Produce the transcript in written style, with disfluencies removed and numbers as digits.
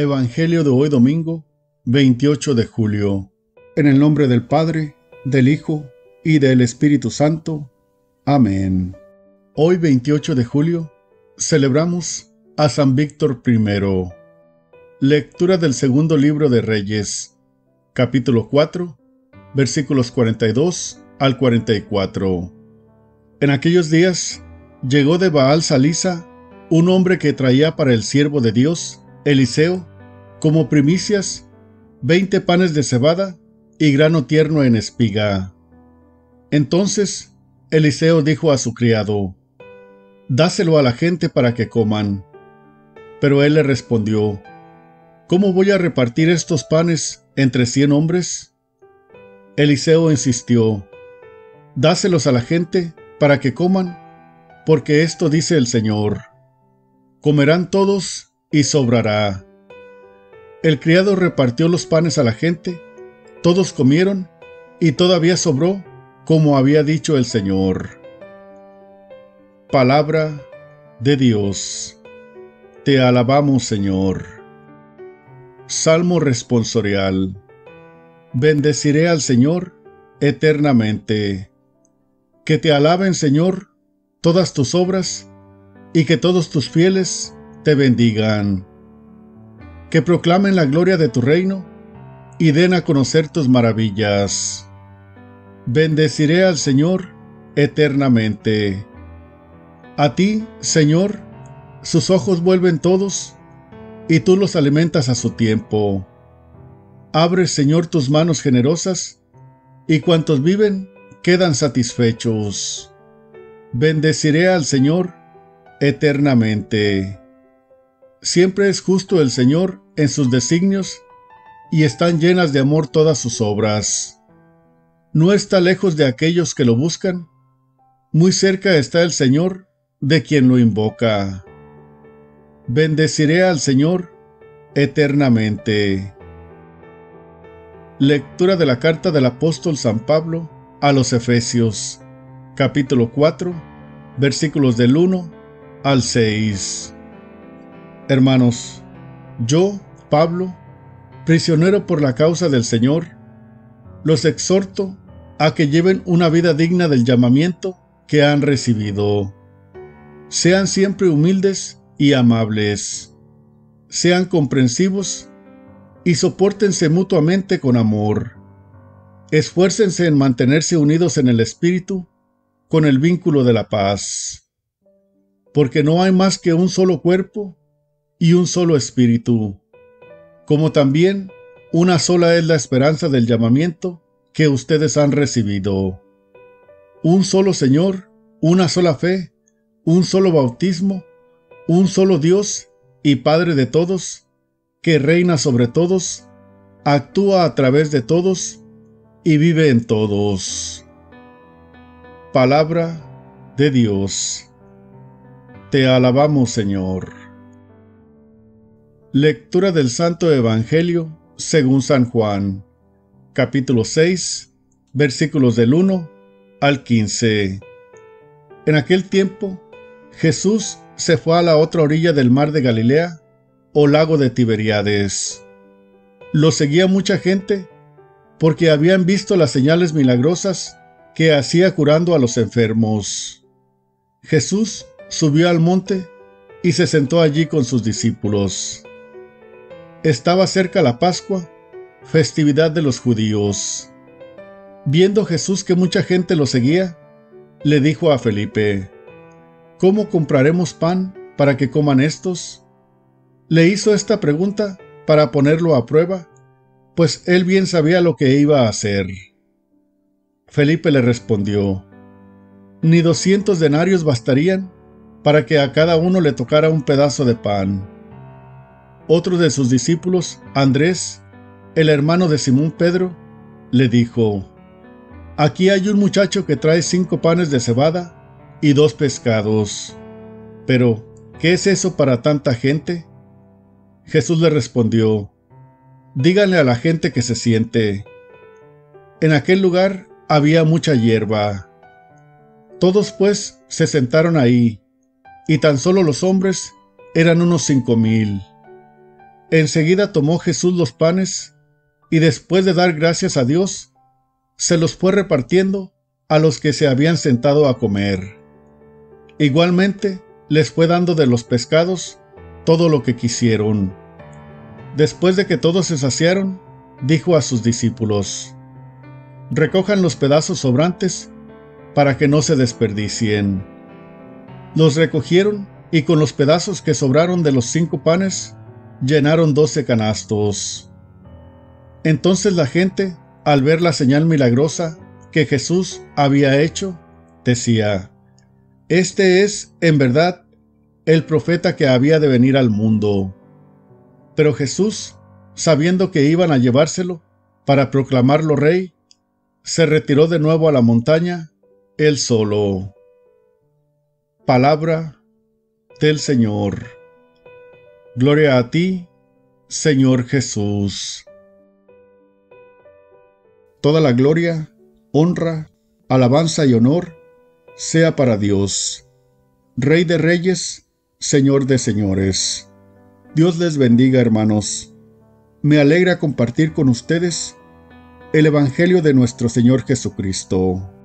Evangelio de hoy domingo, 28 de julio. En el nombre del Padre, del Hijo y del Espíritu Santo. Amén. Hoy, 28 de julio, celebramos a San Víctor I. Lectura del segundo libro de Reyes, capítulo 4, versículos 42 al 44. En aquellos días, llegó de Baal Salisa un hombre que traía para el siervo de Dios, Eliseo, como primicias, 20 panes de cebada y grano tierno en espiga. Entonces Eliseo dijo a su criado: «Dáselo a la gente para que coman». Pero él le respondió: «¿Cómo voy a repartir estos panes entre 100 hombres?» Eliseo insistió: «Dáselos a la gente para que coman, porque esto dice el Señor: comerán todos y sobrará». El criado repartió los panes a la gente, todos comieron y todavía sobró, como había dicho el Señor. Palabra de Dios. Te alabamos, Señor. Salmo responsorial. Bendeciré al Señor eternamente. Que te alaben, Señor, todas tus obras, y que todos tus fieles te bendigan. Que proclamen la gloria de tu reino, y den a conocer tus maravillas. Bendeciré al Señor eternamente. A ti, Señor, sus ojos vuelven todos, y tú los alimentas a su tiempo. Abre, Señor, tus manos generosas, y cuantos viven quedan satisfechos. Bendeciré al Señor eternamente. Siempre es justo el Señor en sus designios, y están llenas de amor todas sus obras. No está lejos de aquellos que lo buscan, muy cerca está el Señor de quien lo invoca. Bendeciré al Señor eternamente. Lectura de la carta del apóstol San Pablo a los Efesios, capítulo 4, versículos del 1 al 6. Hermanos, yo, Pablo, prisionero por la causa del Señor, los exhorto a que lleven una vida digna del llamamiento que han recibido. Sean siempre humildes y amables. Sean comprensivos y sopórtense mutuamente con amor. Esfuércense en mantenerse unidos en el Espíritu, con el vínculo de la paz. Porque no hay más que un solo cuerpo y un solo espíritu, como también una sola es la esperanza del llamamiento que ustedes han recibido. Un solo Señor, una sola fe, un solo bautismo, un solo Dios y Padre de todos, que reina sobre todos, actúa a través de todos y vive en todos. Palabra de Dios. Te alabamos, Señor. Lectura del Santo Evangelio según San Juan, capítulo 6, versículos del 1 al 15. En aquel tiempo, Jesús se fue a la otra orilla del mar de Galilea, o lago de Tiberíades. Lo seguía mucha gente, porque habían visto las señales milagrosas que hacía curando a los enfermos. Jesús subió al monte y se sentó allí con sus discípulos. Estaba cerca la Pascua, festividad de los judíos. Viendo Jesús que mucha gente lo seguía, le dijo a Felipe: «¿Cómo compraremos pan para que coman estos?». Le hizo esta pregunta para ponerlo a prueba, pues él bien sabía lo que iba a hacer. Felipe le respondió: «Ni 200 denarios bastarían para que a cada uno le tocara un pedazo de pan». Otro de sus discípulos, Andrés, el hermano de Simón Pedro, le dijo: «Aquí hay un muchacho que trae 5 panes de cebada y 2 pescados. Pero, ¿qué es eso para tanta gente?». Jesús le respondió: «Díganle a la gente que se siente». En aquel lugar había mucha hierba. Todos, pues, se sentaron ahí, y tan solo los hombres eran unos 5,000. Enseguida tomó Jesús los panes, y después de dar gracias a Dios, se los fue repartiendo a los que se habían sentado a comer. Igualmente, les fue dando de los pescados todo lo que quisieron. Después de que todos se saciaron, dijo a sus discípulos: «Recojan los pedazos sobrantes para que no se desperdicien». Los recogieron, y con los pedazos que sobraron de los 5 panes, llenaron 12 canastos. Entonces la gente, al ver la señal milagrosa que Jesús había hecho, decía: «Este es, en verdad, el profeta que había de venir al mundo». Pero Jesús, sabiendo que iban a llevárselo para proclamarlo rey, se retiró de nuevo a la montaña, él solo. Palabra del Señor. Gloria a ti, Señor Jesús. Toda la gloria, honra, alabanza y honor sea para Dios, Rey de Reyes, Señor de Señores. Dios les bendiga, hermanos. Me alegra compartir con ustedes el Evangelio de nuestro Señor Jesucristo.